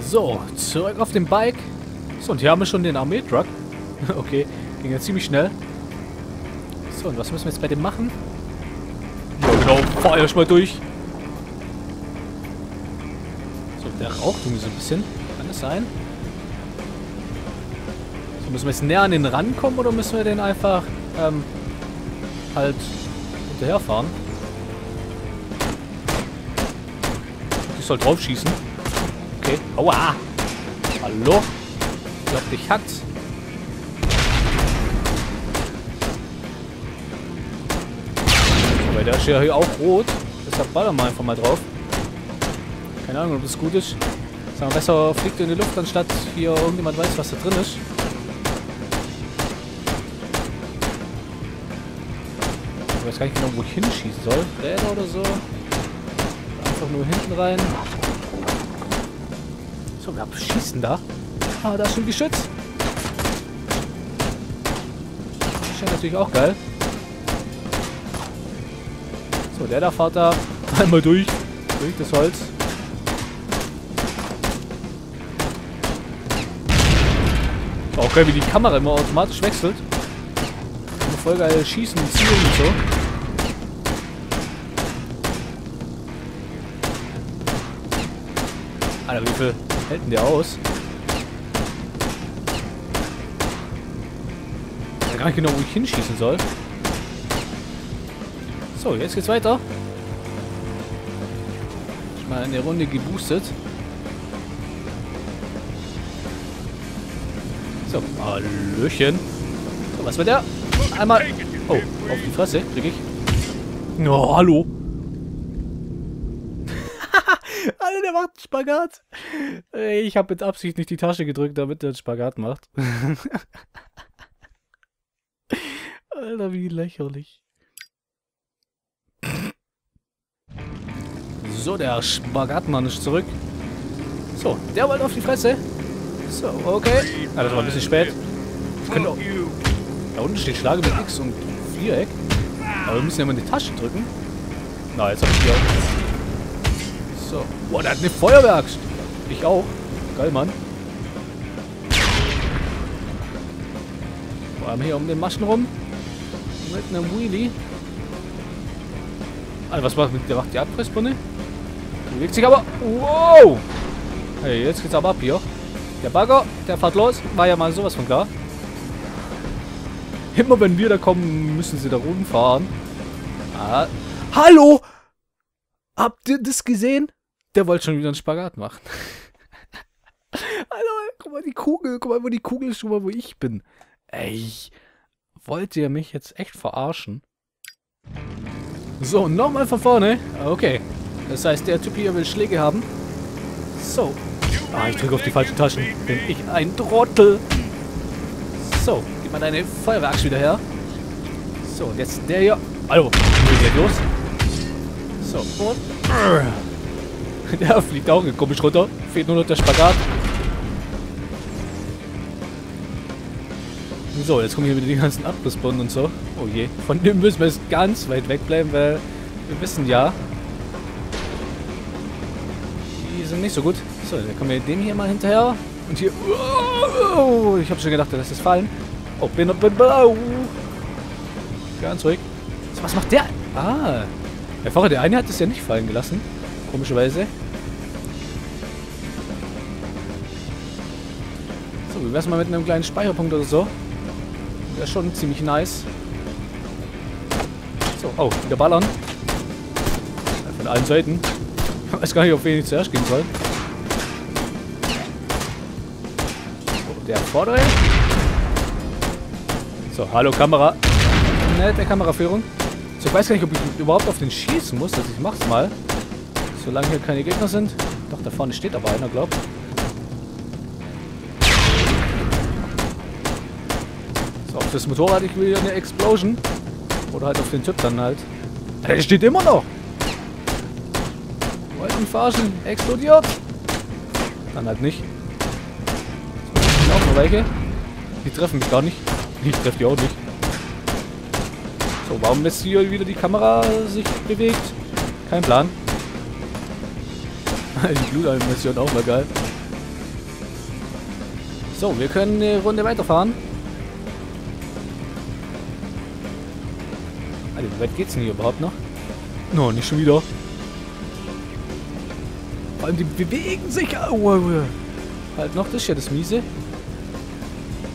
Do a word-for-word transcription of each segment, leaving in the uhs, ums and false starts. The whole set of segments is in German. So, zurück auf dem Bike. So, und hier haben wir schon den Armeetruck. Okay, ging ja ziemlich schnell. So, und was müssen wir jetzt bei dem machen? Ja, genau, fahr erst mal durch. So, der raucht irgendwie so ein bisschen. Kann das sein? So, müssen wir jetzt näher an den rankommen oder müssen wir den einfach ähm, halt hinterherfahren? Ich soll drauf schießen. Okay, aua! Hallo? Ich glaube, dich hackt's. Weil der ist ja hier auch rot. Deshalb ballern wir einfach mal drauf. Keine Ahnung, ob das gut ist. Sagen wir, besser fliegt in die Luft, anstatt hier irgendjemand weiß, was da drin ist. Ich weiß gar nicht genau, wo ich hinschießen soll. Räder oder so. Einfach nur hinten rein. So, wir schießen da. Ah, da ist schon Geschütz. Das ist natürlich auch geil. So, der da fährt da einmal durch. Durch das Holz. Auch geil, wie die Kamera immer automatisch wechselt. Und voll geil schießen und zielen und so. Alter, wie viel hält denn der aus? Ich weiß gar nicht genau, wo ich hinschießen soll. So, jetzt geht's weiter. Ich mal in der Runde geboostet. So, Hallöchen. So, was war der? Einmal. Oh, auf die Fresse krieg ich. Oh, hallo. Alter, der macht einen Spagat. Ich habe mit Absicht nicht die Tasche gedrückt, damit der einen Spagat macht. Alter, wie lächerlich. So, der Spagatmann ist zurück. So, der wollte auf die Fresse. So, okay. Ah, das war ein bisschen spät. Auch... Da unten steht Schlage mit X und Viereck. Aber wir müssen ja mal in die Tasche drücken. Na, jetzt habe ich die auch. So. Boah, der hat eine Feuerwerks. Ich auch. Geil, Mann. Vor allem hier um den Maschen rum. Mit einem Wheelie. Alter, was macht der? Macht die Abpressbirne? Bewegt sich aber. Wow! Hey, jetzt geht's aber ab hier. Der Bagger, der fährt los. War ja mal sowas von klar. Immer wenn wir da kommen, müssen sie da rumfahren. Ah. Hallo! Habt ihr das gesehen? Der wollte schon wieder einen Spagat machen. Alter, guck mal die Kugel. Guck mal, wo die Kugel ist, guck mal, wo ich bin. Ey, wollt ihr mich jetzt echt verarschen? So, nochmal von vorne. Okay. Das heißt, der Typ hier will Schläge haben. So. Ah, ich drücke auf die falschen Taschen. Bin ich ein Trottel. So, gib mal deine Feuerwerks wieder her. So, und jetzt der hier. Hallo, wie geht's los? So, und der fliegt auch komisch runter. Fehlt nur noch der Spagat. So, jetzt kommen hier wieder die ganzen Abrissbirnen und so. Oh je. Von dem müssen wir jetzt ganz weit wegbleiben, weil wir wissen ja, die sind nicht so gut. So, dann kommen wir dem hier mal hinterher. Und hier. Oh, ich habe schon gedacht, das ist fallen. Oh, bin bin blau. Ganz ruhig. So, was macht der? Ah. Der Fahrer, der eine hat es ja nicht fallen gelassen. Komischerweise. So, wie wär's mal mit einem kleinen Speicherpunkt oder so? Wäre schon ziemlich nice. So, oh, wieder ballern. Von allen Seiten. Ich weiß gar nicht, ob wir nicht zuerst gehen sollen. So, der vordere. So, hallo Kamera. Nette Kameraführung. Ich weiß gar nicht, ob ich überhaupt auf den schießen muss, also ich mach's mal. Solange hier keine Gegner sind. Doch, da vorne steht aber einer, glaub. So, auf das Motorrad, ich will ja eine Explosion. Oder halt auf den Typ dann halt. Der steht immer noch! Wollt ihn verarschen? Explodiert! Dann halt nicht. So, auch noch welche. Die treffen mich gar nicht. Ich treffe die auch nicht. So, warum lässt hier wieder die Kamera sich bewegt? Kein Plan. Die Blutanimation auch mal geil. So, wir können eine Runde weiterfahren. Alter, wie weit geht's denn hier überhaupt noch? No, nicht schon wieder. Vor allem, die bewegen sich. Aua. Halt noch, das ist ja das Miese.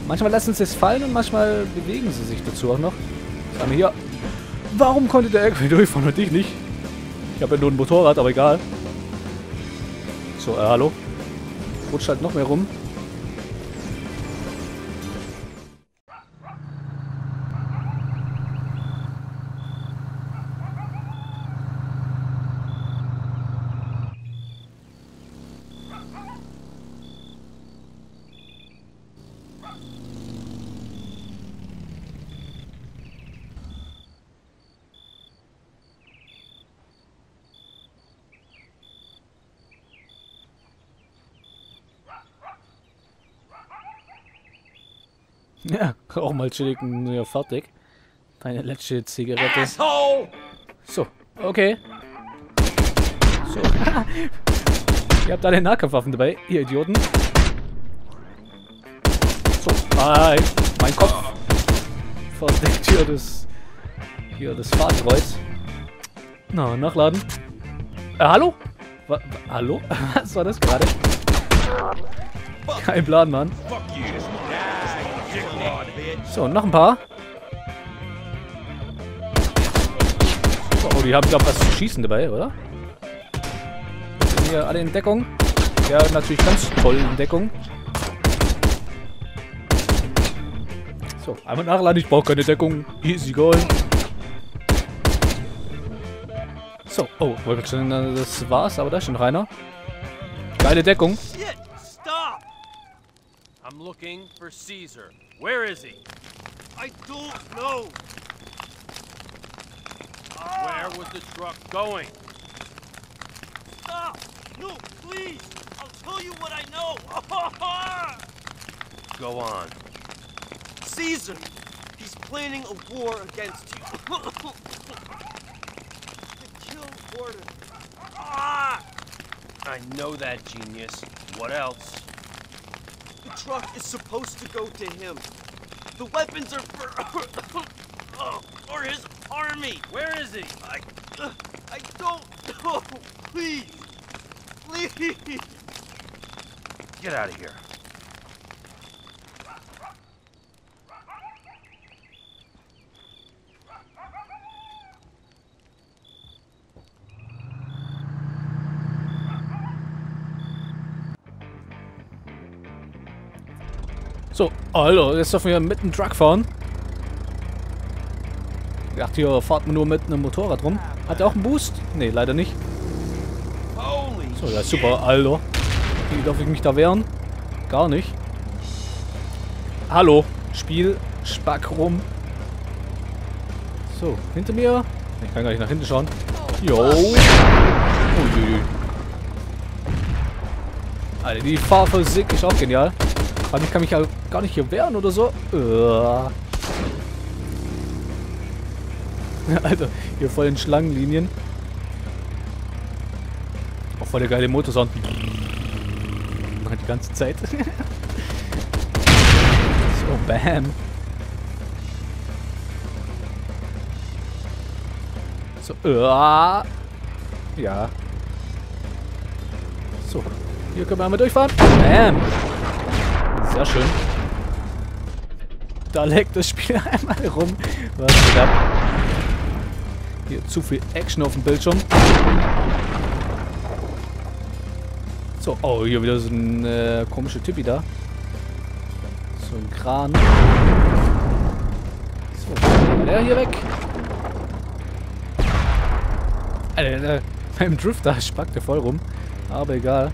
Manchmal lassen sie es fallen und manchmal bewegen sie sich dazu auch noch. Sagen wir hier. Warum konnte der L K W durchfahren und ich nicht? Ich habe ja nur ein Motorrad, aber egal. So, äh, hallo. Rutscht halt noch mehr rum. Ja, auch mal chillig, ja, fertig. Deine letzte Zigarette. Asshole! So, okay. So. Ihr habt alle Nahkampfwaffen dabei, ihr Idioten. So, bye. Mein Kopf. Verdeckt hier das... Hier das Fahrkreuz. Na, nachladen. Äh, hallo? Wa hallo? Was war das gerade? Kein Plan, Mann. So, noch ein paar. Oh, die haben, glaube ich, was zu schießen dabei, oder? Sind hier alle in Deckung. Ja, natürlich ganz toll in Deckung. So, einmal nachladen, ich brauche keine Deckung. Easy going. So, oh, wollte schon, das war's, aber da ist schon noch einer. Geile Deckung. I'm looking for Caesar. Where is he? I don't know. Where was the truck going? Stop! No, please! I'll tell you what I know! Go on. Caesar! He's planning a war against you. The kill order. Ah! I know that, genius. What else? The truck is supposed to go to him. The weapons are for... oh, or his army. Where is he? I... Uh, I don't know. Please. Please. Get out of here. So, Alter, jetzt dürfen wir mit dem Truck fahren. Ich dachte, hier fahrt man nur mit einem Motorrad rum. Hat er auch einen Boost? Ne, leider nicht. So, ja super, Alter. Wie darf ich mich da wehren? Gar nicht. Hallo, Spiel, Spack rum. So, hinter mir. Ich kann gar nicht nach hinten schauen. Jo. Alter, die Fahrphysik ist auch genial. Aber ich kann mich ja gar nicht hier wehren oder so. Uah. Alter, hier voll in Schlangenlinien. Auch voll der geile Motorsound. Die ganze Zeit. So, bam. So, uah. Ja. So, hier können wir einmal durchfahren. Bam. Sehr schön. Da leckt das Spiel einmal rum. Was geht ab? Hier zu viel Action auf dem Bildschirm. So, oh, hier wieder so ein äh, komischer Typi da. So ein Kran. So, der hier weg. Alter, äh, beim Drifter spackt der voll rum. Aber egal.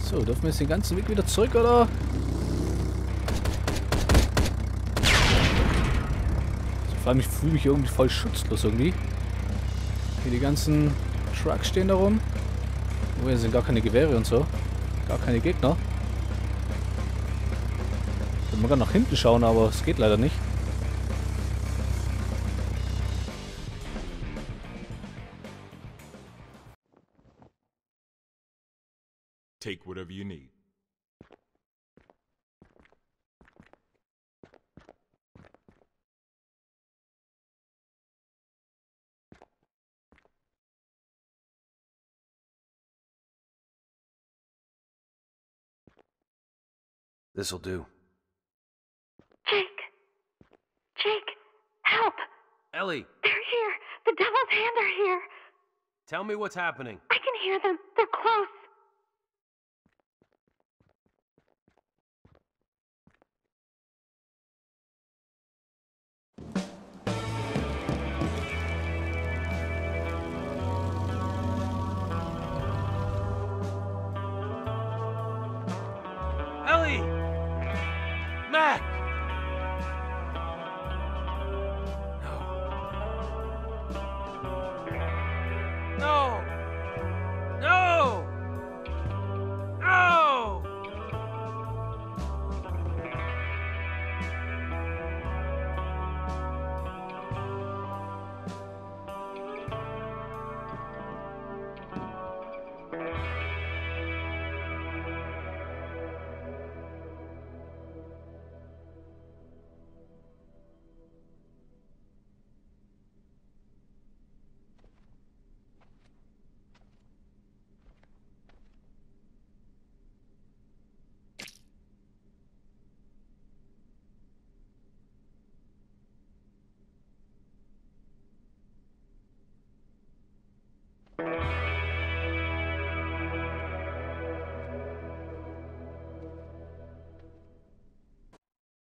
So, dürfen wir jetzt den ganzen Weg wieder zurück, oder? Vor allem, ich fühle mich irgendwie voll schutzlos irgendwie. Hier die ganzen Trucks stehen da rum. Oh, hier sind gar keine Gewehre und so. Gar keine Gegner. Können wir gerade nach hinten schauen, aber es geht leider nicht. Take whatever you need. This'll do. Jake! Jake! Help! Ellie! They're here! The Devil's Hand are here! Tell me what's happening. I can hear them. They're close.